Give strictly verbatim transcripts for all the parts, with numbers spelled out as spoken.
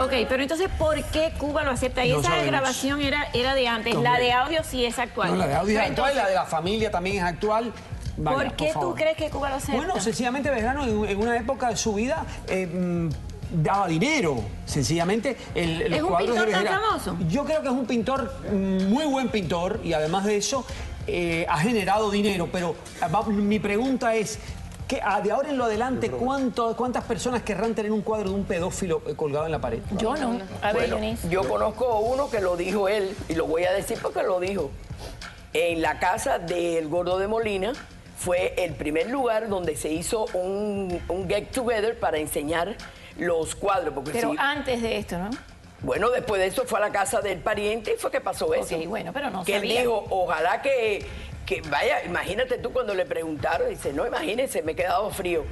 Ok, pero entonces, ¿por qué Cuba lo acepta? Y no esa sabemos. Grabación era, era de antes, no, la de audio sí es actual. No, la de audio es actual, la de la familia también es actual. Vaya, ¿por qué por tú crees que Cuba lo acepta? Bueno, sencillamente Bejarano en, en una época de su vida... Eh, daba dinero, sencillamente. El, ¿Es los un cuadros pintor de Bejarano, tan famoso? Yo creo que es un pintor, muy buen pintor, y además de eso, eh, ha generado dinero. Pero va, mi pregunta es, ¿qué, de ahora en lo adelante, ¿cuánto, cuántas personas querrán tener un cuadro de un pedófilo colgado en la pared? Yo no. A ver, bueno, yo conozco uno que lo dijo él, y lo voy a decir porque lo dijo. En la casa del Gordo de Molina, fue el primer lugar donde se hizo un, un get together para enseñar los cuadros. Porque pero sí, antes de esto, ¿no? Bueno, después de eso fue a la casa del pariente y fue que pasó eso. Okay, bueno, pero no que él dijo, ojalá que, que... Vaya, imagínate tú cuando le preguntaron, dice, no, imagínense, me he quedado frío.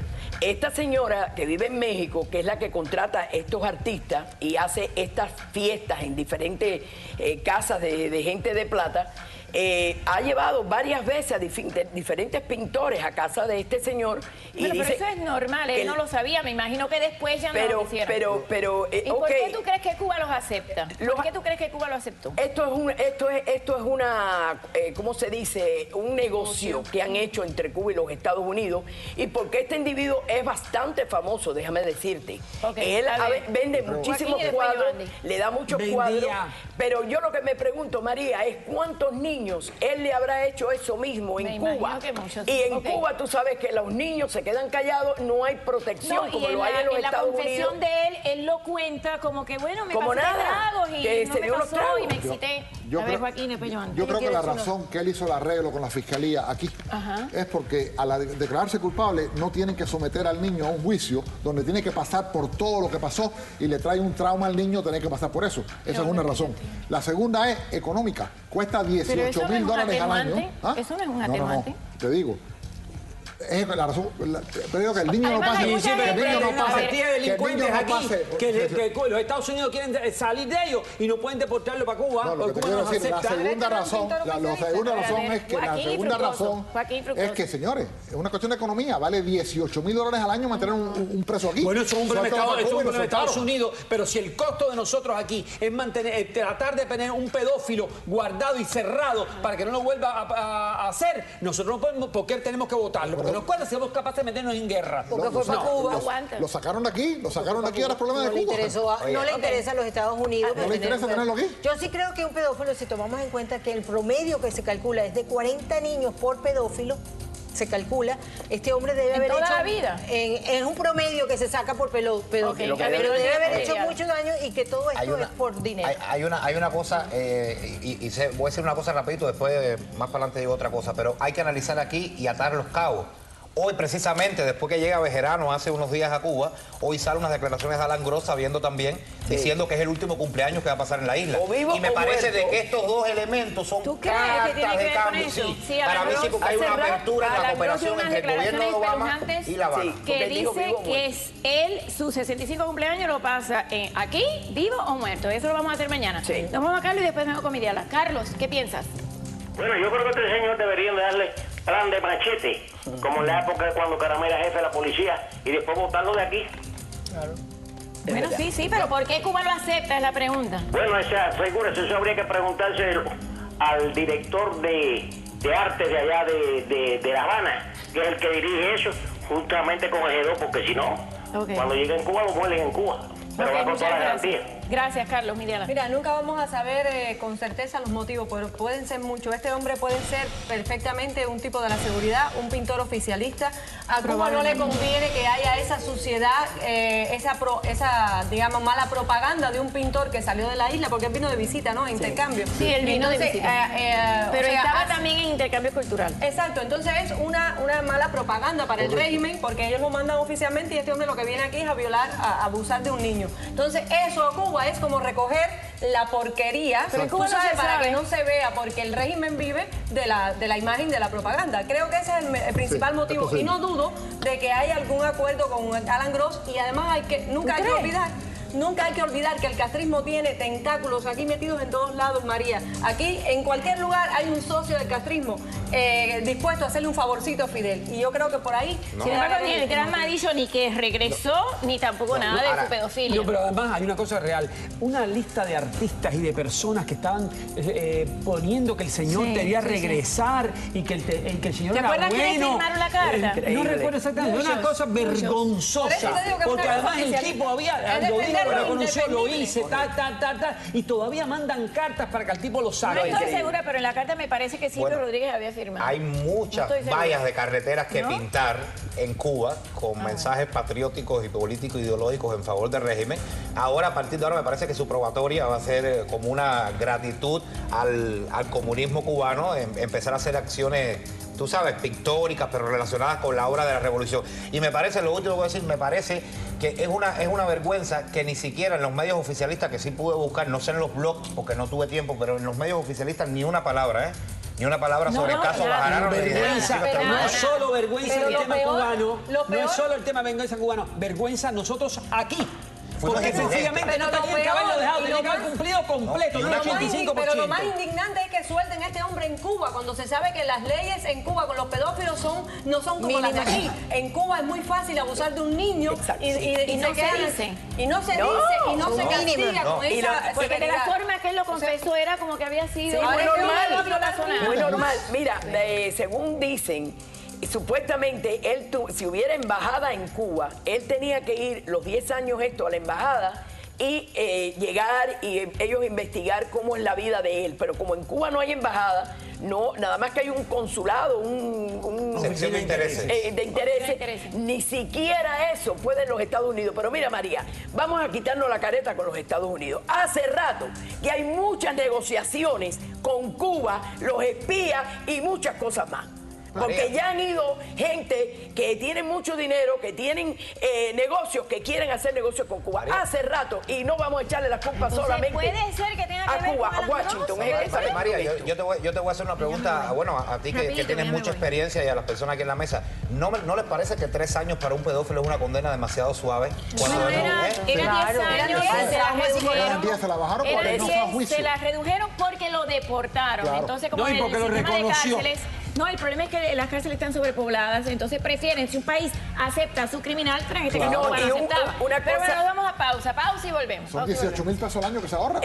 Esta señora que vive en México, que es la que contrata estos artistas y hace estas fiestas en diferentes eh, casas de, de gente de plata... Eh, ha llevado varias veces a dif diferentes pintores a casa de este señor. Y bueno, dice, pero eso es normal, él no lo sabía, me imagino que después ya pero, no lo hicieron. Pero, pero, eh, ¿y okay. por qué tú crees que Cuba los acepta? ¿Por qué tú crees que Cuba lo aceptó? Esto es, un, esto es, esto es una, eh, ¿cómo se dice? Un negocio que han hecho entre Cuba y los Estados Unidos. Y porque este individuo es bastante famoso, déjame decirte. Okay, él a ver, vende muchísimos cuadros, le da muchos Vendía. cuadros. Pero yo lo que me pregunto, María, es cuántos niños él le habrá hecho eso mismo en Me Cuba. Y en okay. Cuba tú sabes que los niños se quedan callados, no hay protección no, como lo la, hay en los en Estados Unidos. La confesión de él, él lo cuenta como que, bueno, me pasé tragos y que no se me dio pasó y me excité. Yo, yo a creo, ver, Joaquín, yo creo que la razón uno? que él hizo el arreglo con la fiscalía aquí Ajá. es porque a la de declararse culpable no tienen que someter al niño a un juicio donde tiene que pasar por todo lo que pasó y le trae un trauma al niño tener que pasar por eso. Esa no, es una razón. La segunda es económica. Cuesta dieciocho mil dólares al año. ¿Ah? Eso no es un atenuante. No, no, no. Te digo. Es la razón. La, te digo que el niño Además, no pase. Sí, que el niño no pase. Que delincuentes no aquí. Pase, que, que, que, que los Estados Unidos quieren salir de ellos y no pueden deportarlo para Cuba. No, lo que Cuba te no decir, la segunda razón, la, la segunda razón es que Joaquín la segunda razón es que, señores, es una cuestión de economía. Vale dieciocho mil dólares al año mantener un, un preso aquí. Bueno, eso es un problema de Estados Unidos. Pero si el costo de nosotros aquí es mantener, tratar de tener un pedófilo guardado y cerrado para que no lo vuelva a, a hacer, nosotros no podemos, porque tenemos que votarlo. Pero los cuales somos capaces de meternos en guerra. Porque fue para Cuba. Lo sacaron de aquí, lo sacaron de aquí a los problemas de Cuba. No le interesa a los Estados Unidos. No le interesa tenerlo aquí. Yo sí creo que un pedófilo, si tomamos en cuenta que el promedio que se calcula es de cuarenta niños por pedófilo, se calcula, este hombre debe haber hecho... ¿En toda la vida? Es un promedio que se saca por pedófilo. Pero debe haber hecho muchos daños y que todo esto es por dinero. Hay una hay una cosa, eh, y, y se, voy a decir una cosa rapidito, después eh, más para adelante digo otra cosa, pero hay que analizar aquí y atar los cabos. Hoy, precisamente, después que llega Bejarano hace unos días a Cuba, hoy salen unas declaraciones de Alan Gross, sabiendo también, sí. diciendo que es el último cumpleaños que va a pasar en la isla. O vivo y me o parece muerto. de que estos dos elementos son cartas de cambio. Sí. Sí, para mí sí, porque hay una apertura en la cooperación entre el gobierno de Obama y La Habana. Sí, que dice digo, vivo, que es él, su sesenta y cinco cumpleaños lo pasa en aquí, vivo o muerto. Eso lo vamos a hacer mañana. Sí. Nos vamos a Carlos y después vengo con mi diálogo. Carlos, ¿qué piensas? Bueno, yo creo que este señor deberían darle plan de machete, como en la época de cuando Caramela era jefe de la policía, y después botarlo de aquí. Claro. Bueno, sí, sí, pero ¿por qué Cuba lo acepta? Es la pregunta. Bueno, esa, figúrese, eso habría que preguntarse al director de, de arte de allá de, de, de La Habana, que es el que dirige eso, justamente con el G dos, porque si no, okay. cuando lleguen a Cuba, lo muelen en Cuba. Pero okay, va con toda la garantía. Gracias, Carlos. Miriana. Mira, nunca vamos a saber eh, con certeza los motivos, pero pueden ser muchos. Este hombre puede ser perfectamente un tipo de la seguridad, un pintor oficialista. A Cuba no le conviene que haya esa suciedad, eh, esa, pro, esa, digamos, mala propaganda de un pintor que salió de la isla, porque él vino de visita, ¿no? Intercambio. Sí, sí él vino entonces, de visita. Eh, eh, pero o sea, estaba también en intercambio cultural. Exacto. Entonces es una, una mala propaganda para el Correcto. régimen, porque ellos lo mandan oficialmente y este hombre lo que viene aquí es a violar, a abusar de un niño. Entonces eso ocurre. Es como recoger la porquería, pero tú sabes, para que no se vea, porque el régimen vive de la, de la imagen de la propaganda. Creo que ese es el, el principal sí, motivo sí. y no dudo de que hay algún acuerdo con Alan Gross y además hay que nunca hay que olvidar. Nunca hay que olvidar que el castrismo tiene tentáculos aquí metidos en todos lados, María. Aquí, en cualquier lugar, hay un socio del castrismo. eh, dispuesto a hacerle un favorcito a Fidel. Y yo creo que por ahí... No, sin embargo, ni el gran Madillo ni que regresó, no, ni tampoco no, nada no, de ahora, su pedofilia. No, pero además hay una cosa real. Una lista de artistas y de personas que estaban eh, poniendo que el señor sí, debía sí, regresar sí. y que el, te, el, que el señor era bueno. ¿Te acuerdas que le firmaron la carta? El, no recuerdo exactamente. Muchos, una cosa muchos. vergonzosa. Por porque además el tipo había... Yo digo, lo conoció, lo hice, ta, ta, ta, ta. Y todavía mandan cartas para que el tipo lo saque. No estoy segura, pero en la carta me parece que Silvio Rodríguez había firmado. Hay muchas vallas de carreteras que pintar en Cuba con mensajes patrióticos y políticos ideológicos en favor del régimen. Ahora, a partir de ahora, me parece que su probatoria va a ser como una gratitud al, al comunismo cubano, en, empezar a hacer acciones... tú sabes, pictóricas, pero relacionadas con la obra de la revolución. Y me parece, lo último que voy a decir, me parece que es una, es una vergüenza que ni siquiera en los medios oficialistas, que sí pude buscar, no sé en los blogs, porque no tuve tiempo, pero en los medios oficialistas ni una palabra, ¿eh? Ni una palabra no, sobre no, el caso Bejarano. Vergüenza, no, no es solo vergüenza en el tema peor, cubano, no es solo el tema de venganza cubano, vergüenza nosotros aquí. Porque sencillamente no tenía el caballo dejado, tenía que haber cumplido completo, no, no ochenta y cinco por ciento. Pero lo más indignante es que suelten a este hombre en Cuba, cuando se sabe que las leyes en Cuba con los pedófilos son, no son como las de aquí. En Cuba es muy fácil abusar de un niño y, y, y, y, no se quedan, y no se no, dice, y no, no se castiga no, con no. esa... Lo, porque de la forma que él lo confesó, o sea, era como que había sido... Sí, muy normal, muy normal. Mira, de, según dicen... Supuestamente, él tu, si hubiera embajada en Cuba, él tenía que ir los diez años esto a la embajada y eh, llegar y eh, ellos investigar cómo es la vida de él. Pero como en Cuba no hay embajada, no, nada más que hay un consulado, un... un sección de intereses. Eh, de intereses. de intereses. Ni siquiera eso puede en los Estados Unidos. Pero mira, María, vamos a quitarnos la careta con los Estados Unidos. Hace rato que hay muchas negociaciones con Cuba, los espías y muchas cosas más. Porque ya han ido gente que tiene mucho dinero, que tienen eh, negocios, que quieren hacer negocios con Cuba. María. Hace rato, y no vamos a echarle la culpa Entonces, solamente puede ser que tenga que a ver Cuba, a Washington. Es María, yo, yo, te voy, yo te voy a hacer una pregunta, bueno, a ti que, que tienes mucha experiencia y a las personas aquí en la mesa. ¿No, me, no les parece que tres años para un pedófilo es una condena demasiado suave? Cuando sí, era, era diez claro, años, era se, la redujeron, diez, se la bajaron era diez, no juicio. Se la redujeron porque lo deportaron. Claro. Entonces, como no, en el sistema reconoció. de cárceles... No, el problema es que las cárceles están sobrepobladas, entonces prefieren, si un país acepta a su criminal, tras gente que no lo aceptaba. Pero bueno, vamos a pausa, pausa y volvemos. Son dieciocho mil pesos al año que se ahorra.